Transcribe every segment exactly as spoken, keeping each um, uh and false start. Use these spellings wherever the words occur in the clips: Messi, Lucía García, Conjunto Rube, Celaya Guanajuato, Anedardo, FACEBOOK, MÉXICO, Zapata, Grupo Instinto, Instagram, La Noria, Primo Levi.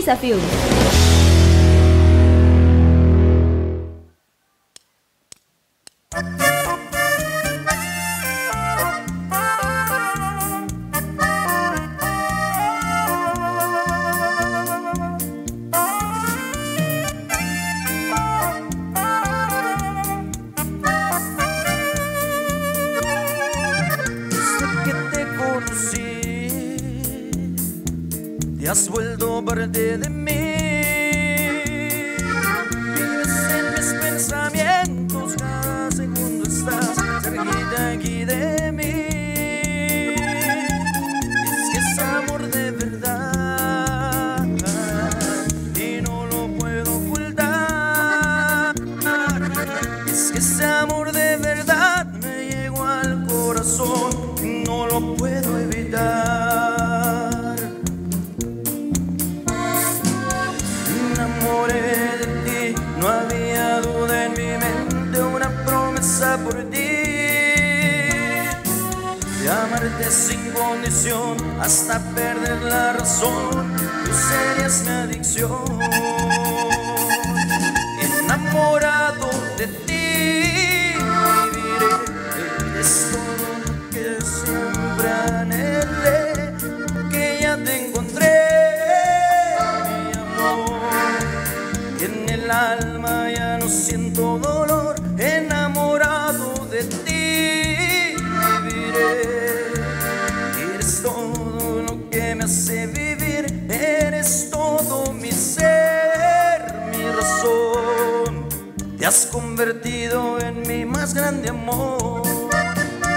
desafío. Has vuelto parte de mí, vives en mis pensamientos, cada segundo estás cerquita aquí de mí. Es que es amor de verdad y no lo puedo ocultar. Es que ese amor de verdad me llegó al corazón y no lo puedo evitar. Por ti, de amarte sin condición hasta perder la razón, tú serías mi adicción. Enamorado de ti, viviré, es todo lo que siempre anhelé, porque ya te encontré, mi amor, y en el alma ya no siento dolor. De ti viviré, eres todo lo que me hace vivir, eres todo mi ser, mi razón.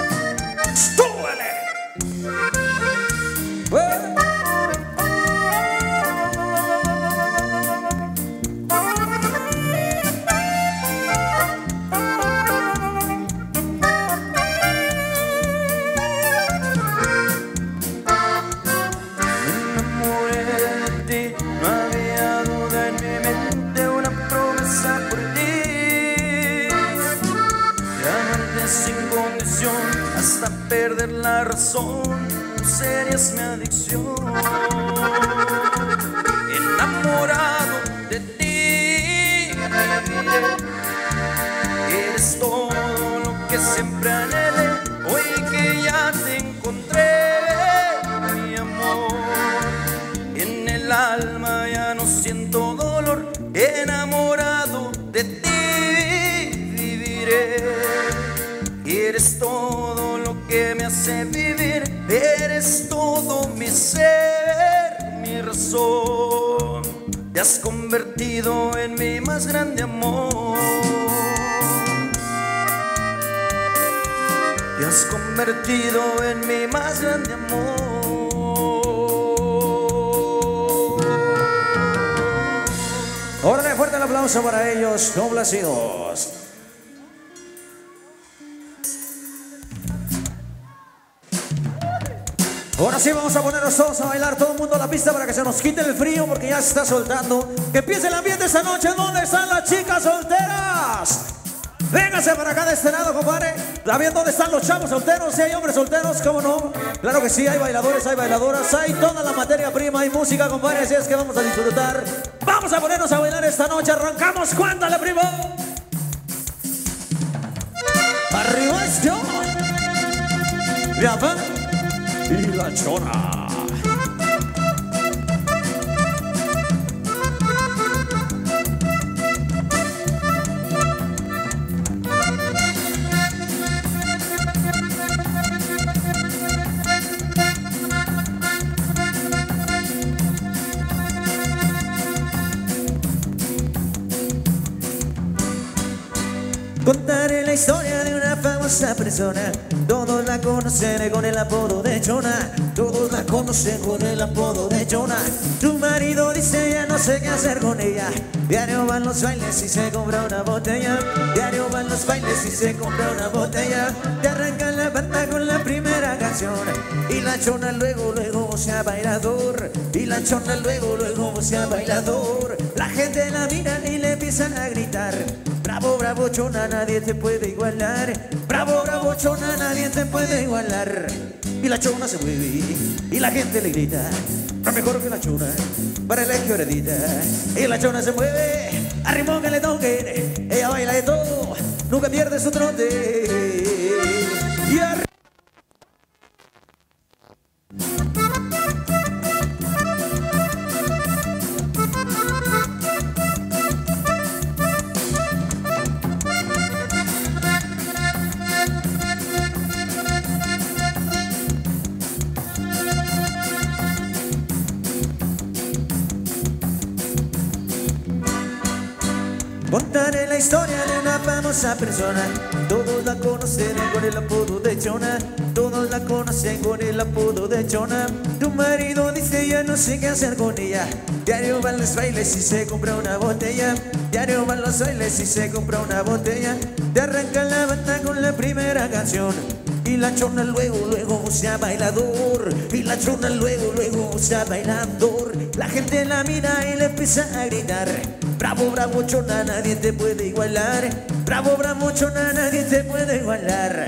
Te has convertido en mi más grande amor. Hasta perder la razón, tú serías mi adicción. Enamorado de ti, eres todo lo que siempre anhelé. Hoy que ya te encontré, mi amor, en el alma ya no siento dolor. Enamorado de ti, viviré. Eres todo lo que me hace vivir, eres todo mi ser, mi razón. Te has convertido en mi más grande amor. Te has convertido en mi más grande amor. Órale, fuerte el aplauso para ellos, complacidos. Ahora sí vamos a ponernos todos a bailar, todo el mundo a la pista para que se nos quite el frío porque ya se está soltando. Que empiece el ambiente esta noche. ¿Dónde están las chicas solteras? Véngase para acá de este lado, compadre. También dónde están los chavos solteros, si hay hombres solteros, cómo no. Claro que sí, hay bailadores, hay bailadoras, hay toda la materia prima, hay música, compadre, así es que vamos a disfrutar. Vamos a ponernos a bailar esta noche, arrancamos, cuéntale, primo. Arriba es yo. Bien, y la chona. Contaré la historia de una famosa persona. Todos la conocen con el apodo de Chona. Todos la conocen con el apodo de Chona. Tu marido dice ya no sé qué hacer con ella. Diario van los bailes y se compra una botella. Diario van los bailes y se compra una botella. Te arrancan la banda con la primera canción. Y la Chona luego, luego sea bailador. Y la Chona luego, luego sea bailador. La gente la mira y le empiezan a gritar. Bravo, bravo, Chona, nadie te puede igualar. Bravo, bravo, Chona, nadie te puede igualar. Y la Chona se mueve y la gente le grita. Va mejor que la Chona, para el izquierdita. Y la chona se mueve a ritmo que le toquen. Ella baila de todo, nunca pierde su trote. Y arriba. Contaré la historia de una famosa persona. Todos la conocen con el apodo de Chona. Todos la conocen con el apodo de Chona. Tu marido dice ya no sé qué hacer con ella. Diario van los bailes y se compra una botella. Diario van los bailes y se compra una botella. Te arranca la banda con la primera canción. Y la Chona luego, luego usa bailador. Y la Chona luego, luego usa bailador. La gente la mira y le empieza a gritar. Bravo, bravo, Chona, nadie te puede igualar. Bravo, bravo, Chona, nadie te puede igualar.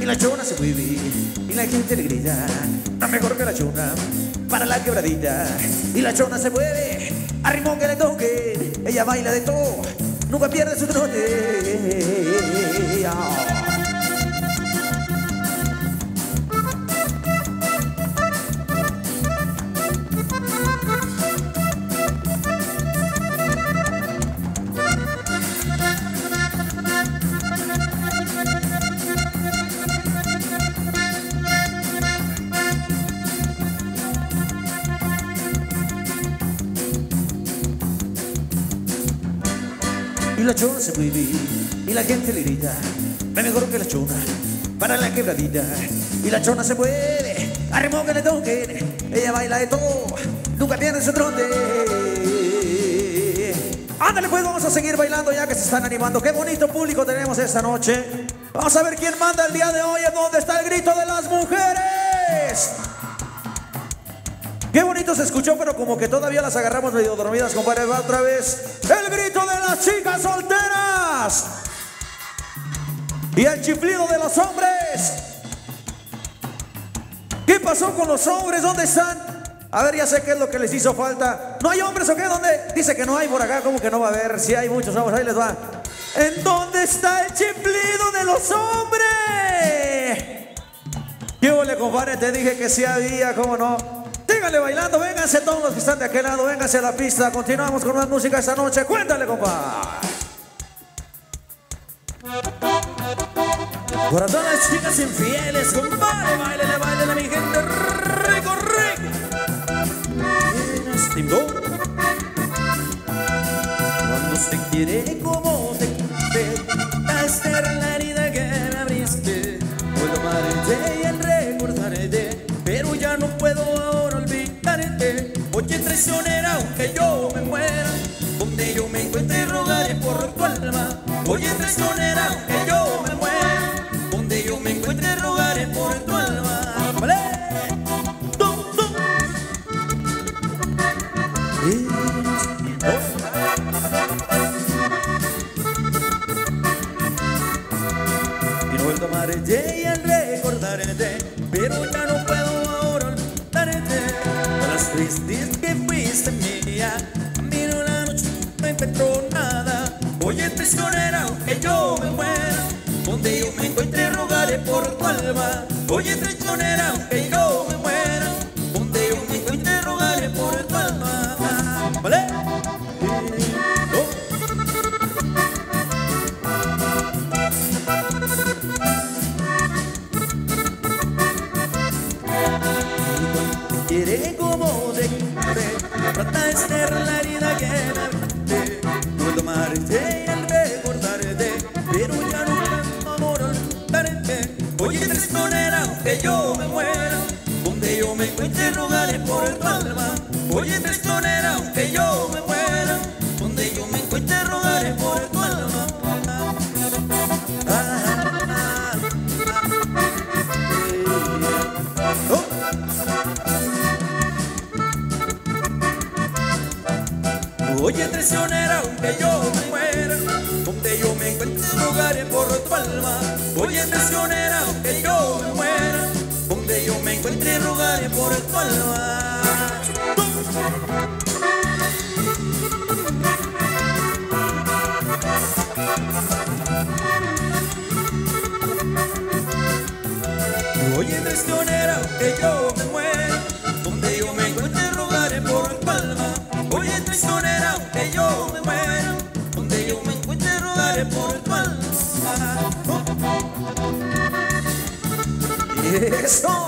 Y la Chona se mueve y la gente le grita. No mejor que la Chona para la quebradita. Y la Chona se mueve a ritmo que le toque. Ella baila de todo, nunca pierde su trote. Oh. Y la Chona se mueve y la gente le grita. No hay mejor que la Chona para la quebradita. Y la Chona se mueve a ritmo que le toquen. Ella baila de todo, nunca pierde su trote. Ándale pues, vamos a seguir bailando ya que se están animando. Qué bonito público tenemos esta noche. Vamos a ver quién manda el día de hoy. ¿En dónde está el grito de las mujeres? Qué bonito se escuchó, pero como que todavía las agarramos medio dormidas, compadre. Va otra vez el grito de las chicas solteras y el chiflido de los hombres. ¿Qué pasó con los hombres? ¿Dónde están? A ver, ya sé qué es lo que les hizo falta. ¿No hay hombres o qué? ¿Dónde? Dice que no hay por acá, ¿cómo que no va a haber? Si sí, hay muchos hombres, ahí les va. ¿En dónde está el chiflido de los hombres? ¿Qué huele, compadre? Te dije que sí había, ¿cómo no? Síganle bailando, vénganse todos los que están de aquel lado, vénganse a la pista. Continuamos con más música esta noche. Cuéntale, compa. Para todas las chicas infieles, compadre, bailele, bailele, mi gente. Rico, rico. Cuando se quiere como te quité, hacer la herida que me abriste, puedo amarte y el recordarte, pero ya no puedo ahora. Oye, traicionera, aunque yo me muera, donde yo me encuentre rogaré por tu alma. Oye, traicionera, aunque yo me muera, donde yo me encuentre rogaré por tu alma. ¡Vale! ¡Tum, tum! ¿Eh? Oh. Y no vuelvo a amarte y al recordarte, pero ya no puedo. Dices que fuiste mía, a mí no la noche no encuentro nada. Oye, traicionera, aunque yo me muera, donde yo me encuentre rogaré por tu alma. Oye, traicionera, aunque yo me muera, donde yo me encuentre rogaré por tu alma. ¿Vale? Quiere como te quiere, trata de ser la herida que me abriste. Puedo amarte y al recordarte, pero ya no puedo amor olvidarte. Oye, traicionera, aunque yo me muera, donde yo me encuentre rogaré por tu alma. Oye, traicionera, aunque yo me muera, donde yo me encuentre rogaré por tu alma. Ah, ah, oh. Oye, traicionera, aunque yo me muera, donde yo me encuentre rogaré por tu alma. Oye, traicionera, aunque yo me muera, donde yo me encuentre rogaré por tu alma. traicionera, que yo me muero. Donde yo me encuentre rogaré por palma. Oye, traicionera, que yo me muero. Donde yo me encuentre rogaré por palma. Eso.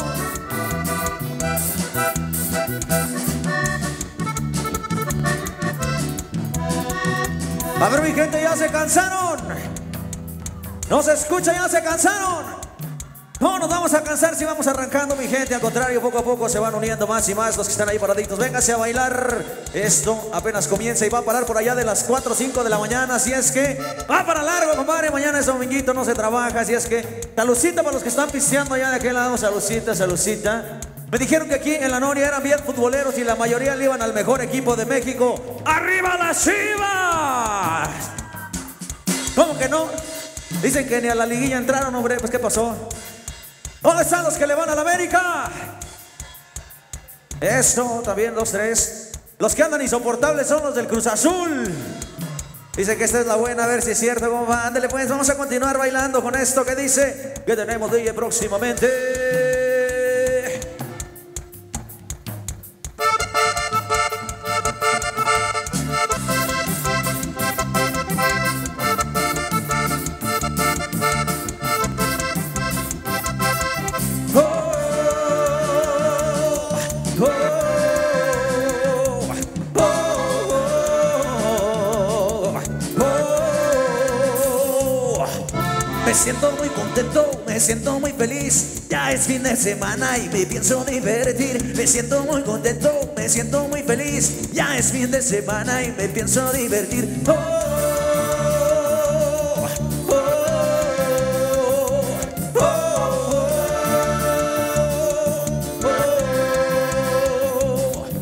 A ver, mi gente, ya se cansaron. No se escucha, ya se cansaron. No nos vamos a cansar si vamos arrancando, mi gente. Al contrario, poco a poco se van uniendo más y más los que están ahí paraditos. Véngase a bailar. Esto apenas comienza y va a parar por allá de las cuatro o cinco de la mañana. Así es que va para largo, compadre. Mañana es dominguito, no se trabaja. Así es que salucita para los que están pisteando allá de aquel lado. Salucita, salucita. Me dijeron que aquí en La Noria eran bien futboleros y la mayoría le iban al mejor equipo de México. ¡Arriba las Chivas! ¿Cómo que no? Dicen que ni a la liguilla entraron, hombre. Pues, ¿qué pasó? ¿Dónde están los que le van a la América? Eso, también los tres. Los que andan insoportables son los del Cruz Azul. Dicen que esta es la buena, a ver si es cierto, compa. Ándale, pues, vamos a continuar bailando con esto que dice que tenemos D J próximamente. Me siento muy contento, me siento muy feliz. Ya es fin de semana y me pienso divertir. Me siento muy contento, me siento muy feliz. Ya es fin de semana y me pienso divertir. Oh, oh, oh, oh,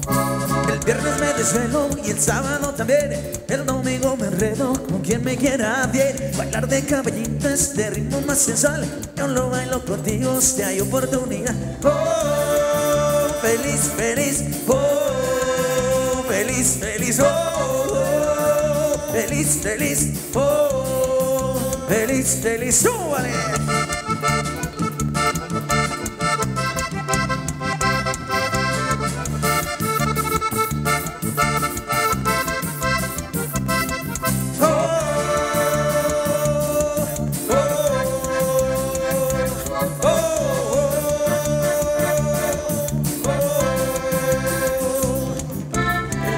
oh, oh. El viernes me desvelo y el sábado también. El domingo me enredo con quien me quiera bien. Bailar de cabellita es de ritmo más sensual. Yo lo bailo contigo si hay oportunidad. Oh, feliz, feliz. Oh, feliz, feliz. Oh, feliz, feliz. Oh, feliz, feliz. ¡Súbale!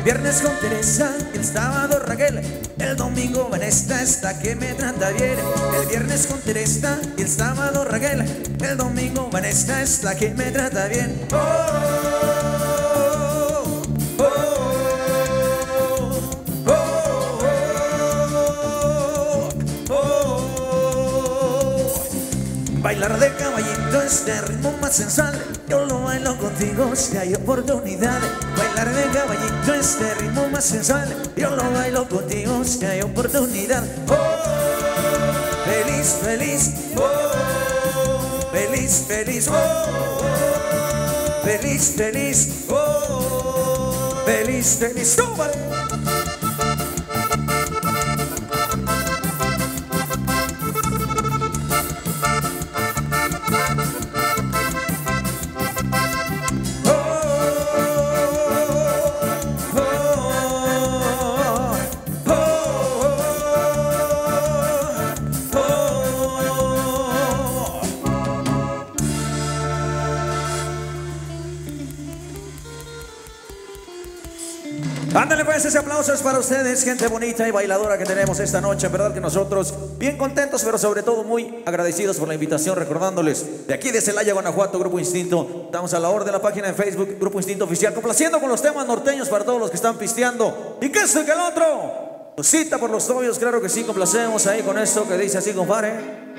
Viernes con Teresa, el sábado Raquel, el domingo Vanessa es la que me trata bien. El viernes con Teresa, el sábado Raquel, el domingo Vanessa es la que me trata bien. Oh, oh, oh, oh, oh, oh. Bailar de caballito es de ritmo más sensual. Yo lo bailo contigo si hay oportunidad. Bailar de caballito es de ritmo más sensual. Yo lo bailo contigo si hay oportunidad. Oh, feliz, feliz. Oh, feliz, feliz. Oh, feliz, feliz. Oh, feliz, feliz. ¡Súbale! Ándale pues, ese aplauso es para ustedes, gente bonita y bailadora que tenemos esta noche. Verdad que nosotros bien contentos, pero sobre todo muy agradecidos por la invitación. Recordándoles, de aquí de Celaya, Guanajuato, Grupo Instinto. Estamos a la orden de la página de Facebook, Grupo Instinto Oficial. Complaciendo con los temas norteños para todos los que están pisteando. Y que esto y que el otro. Cita por los novios, claro que sí, complacemos ahí con esto que dice así, compadre.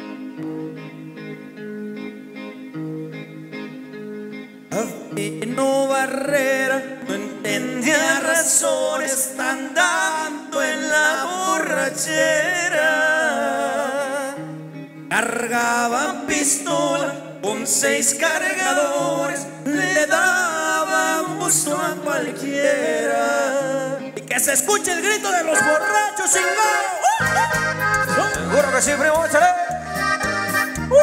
Y no barrera, no entendía razones, están dando en la borrachera. Cargaban pistola con seis cargadores, le daban gusto a cualquiera. Y que se escuche el grito de los borrachos sin gao. ¡Uh! Seguro que sí, primo, échale. ¡Uh!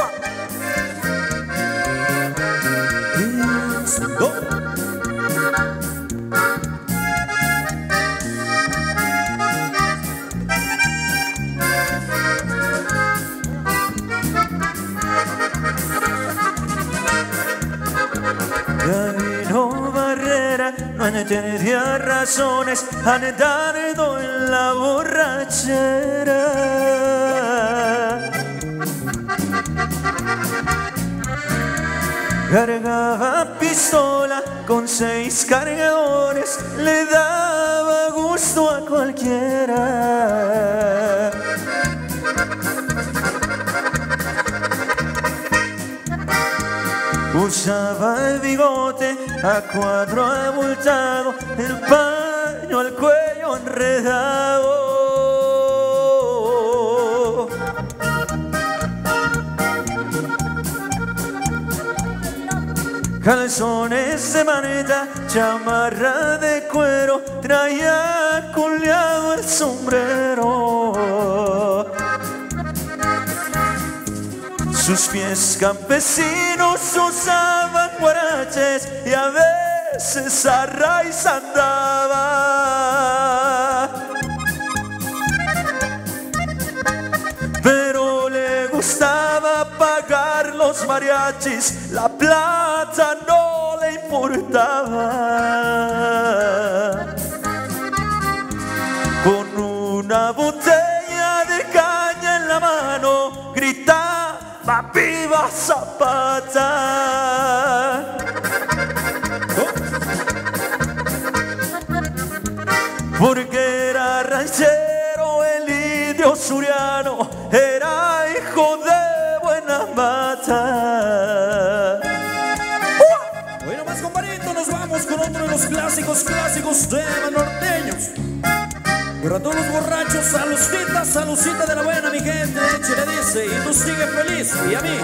tenía razones Anedardo en la borrachera. Cargaba pistola con seis cargadores, le daba gusto a cualquiera. Usaba el bigote a cuadro abultado, el paño al cuello enredado. Calzones de maneta, chamarra de cuero, traía colgado el sombrero. Sus pies campesinos usaban guaraches y a veces a raíz andaba. Pero le gustaba pagar los mariachis, la plata no le importaba. Con una botella de caña en la mano gritaba: ¡viva Zapata! ¡Oh! Porque era ranchero el indio suriano, era hijo de buena mata. ¡Oh! Bueno, más compadrito, nos vamos con otro de los clásicos, clásicos temas norteños. Pero a todos los borrachos, a Lucita, a Lucita de la buena, mi gente, échale, dice, y tú sigues feliz, y a mí,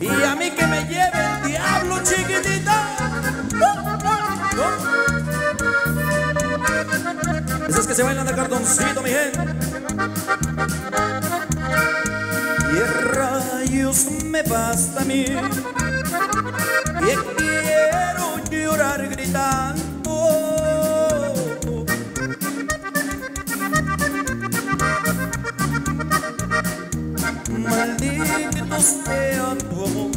y a mí que me lleve el diablo, chiquitita. ¿No? Esas que se bailan de cartoncito, mi gente. Y rayos me basta a mí, y quiero llorar gritando. Maldito sea tu amor,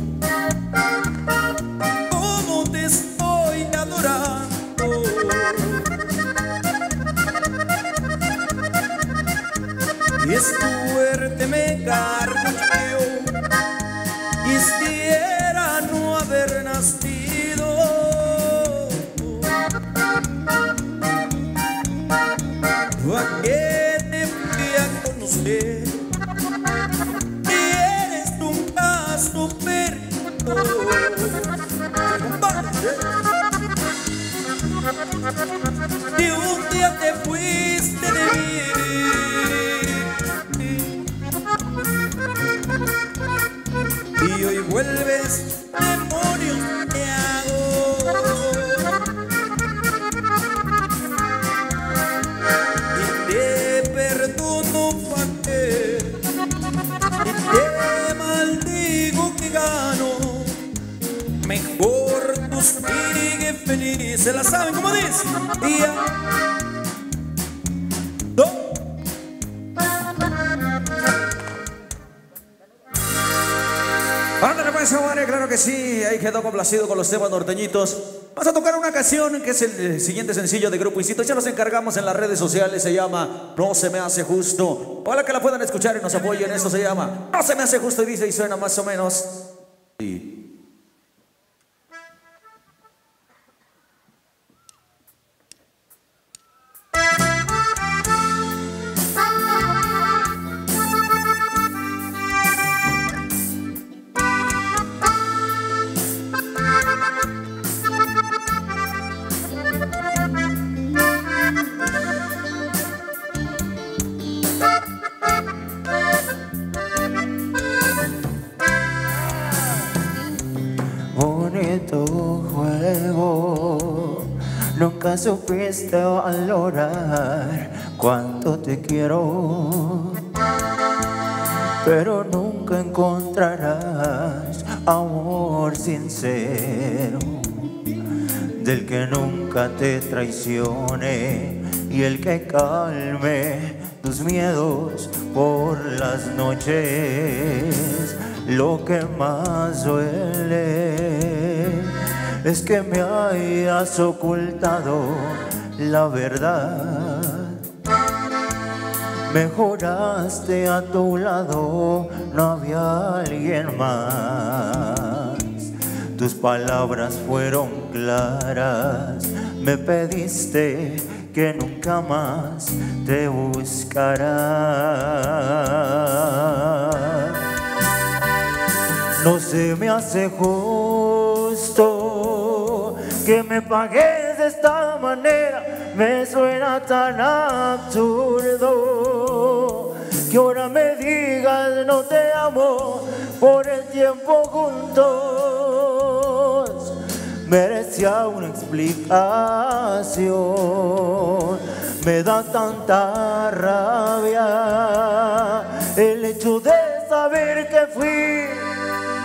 como te estoy adorando. Y es fuerte me carcajeo, quisiera no haber nacido. ¿A qué te fui a conocer? Y un día te fuiste de mí, y hoy vuelves, demonio te hago. Y te perdono pa' qué, y te maldigo que gano. Mejor tus sigue feliz, se la saben como dice. Y a... do. Ándale pues, Mario, claro que sí, ahí quedó complacido con los temas norteñitos. Vas a tocar una canción que es el siguiente sencillo de Grupo Instinto. Ya los encargamos en las redes sociales, se llama No se me hace justo. Ojalá que la puedan escuchar y nos apoyen, esto se llama No se me hace justo, y dice y suena más o menos. Y... nunca supiste valorar cuánto te quiero, pero nunca encontrarás amor sincero, del que nunca te traicione y el que calme tus miedos por las noches. Lo que más duele es que me hayas ocultado la verdad. Mejoraste a tu lado, no había alguien más. Tus palabras fueron claras, me pediste que nunca más te buscará. No se me hace justo que me pagues de esta manera. Me suena tan absurdo que ahora me digas no te amo por el tiempo juntos. Merecía una explicación. Me da tanta rabia el hecho de saber que fui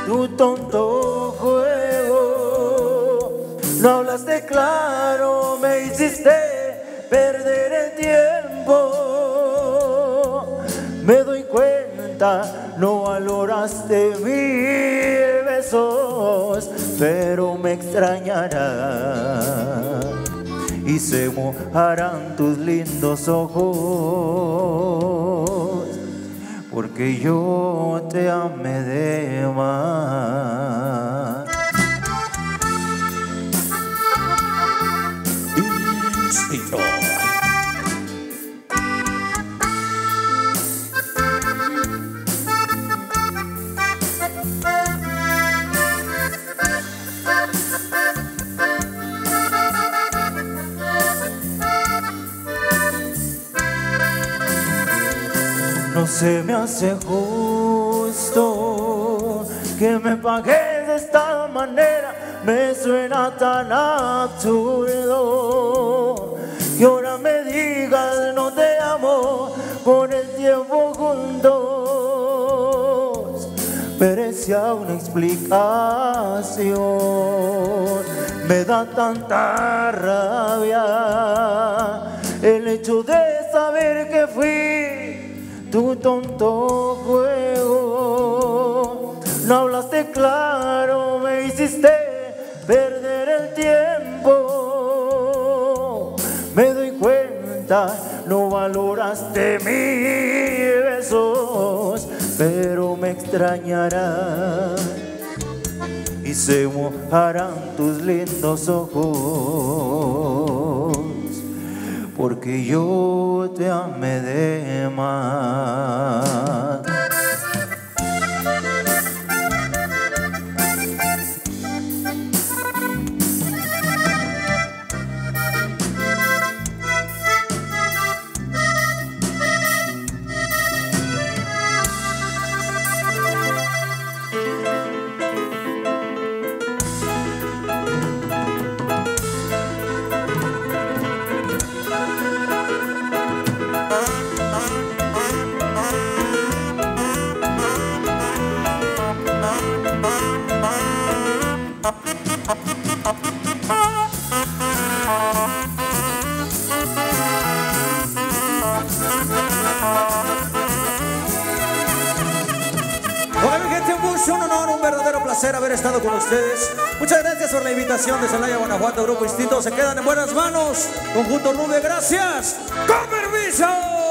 tu tonto juego. No hablaste claro, me hiciste perder el tiempo. Me doy cuenta, no valoraste mis besos, pero me extrañarás y se mojarán tus lindos ojos, porque yo te amé de más. Instinto. No se me hace justo que me pagues de esta manera. Me suena tan absurdo que ahora me digas no te amo por el tiempo juntos. Merecía una explicación. Me da tanta rabia el hecho de saber que fui tu tonto juego. No hablaste claro, me hiciste perder el tiempo. Me doy cuenta, no valoraste mis besos, pero me extrañarás y se mojarán tus lindos ojos, porque yo te amé de más. Haber estado con ustedes. Muchas gracias por la invitación de Celaya, Guanajuato, Grupo Instinto. Se quedan en buenas manos. Conjunto Rube, gracias. ¡Con permiso!